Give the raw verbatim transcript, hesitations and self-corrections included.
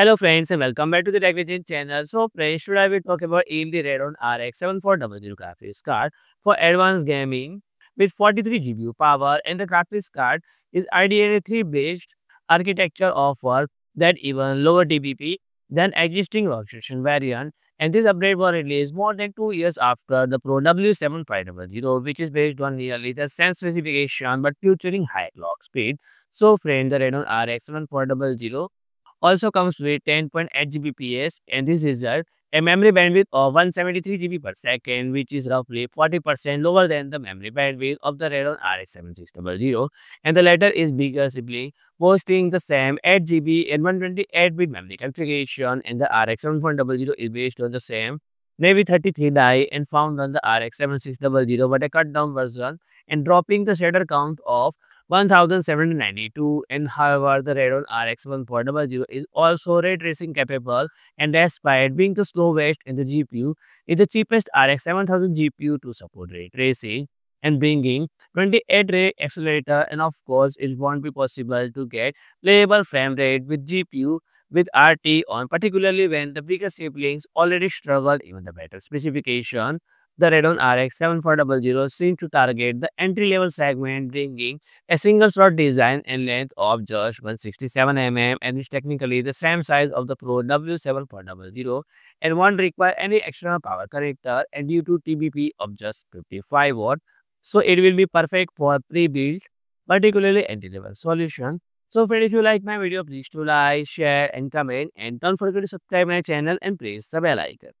Hello friends and welcome back to the TechVision channel. So friends, today we talk about A M D Radeon R X seven four hundred graphics card for advanced gaming with forty-three gigabyte power, and the graphics card is R D N A three based architecture offer that even lower T P P than existing workstation variant, and this update was released more than two years after the Pro W seven five hundred, which is based on nearly the same specification but featuring high clock speed. So friends, the Radeon R X seven four hundred also comes with ten point eight gigabits P S, and this result a memory bandwidth of one hundred seventy-three gigabytes per second, which is roughly forty percent lower than the memory bandwidth of the Radeon R X seven six hundred, and the latter is bigger sibling boasting the same eight gigabytes and one hundred twenty-eight bit memory configuration, and the R X seven four hundred is based on the same NAVI thirty-three die and found on the R X seven six hundred, but a cut down version and dropping the shader count of one thousand seven hundred ninety-two, and however the Radeon R X seven four hundred is also ray tracing capable, and despite being the slowest in the G P U, is the cheapest R X seven thousand G P U to support ray tracing and bringing twenty-eight ray accelerator, and of course it won't be possible to get playable frame rate with G P U with R T on, particularly when the bigger siblings already struggled even the better specification. The Radeon R X seven four hundred seems to target the entry-level segment, bringing a single slot design and length of just one hundred sixty-seven millimeters, and is technically the same size of the Pro W seven four hundred and won't require any external power connector and due to T B P of just fifty-five watts. So it will be perfect for pre-built, particularly entry-level solution. So friends, if you like my video, please do like, share and comment, and don't forget to subscribe my channel and press the bell icon.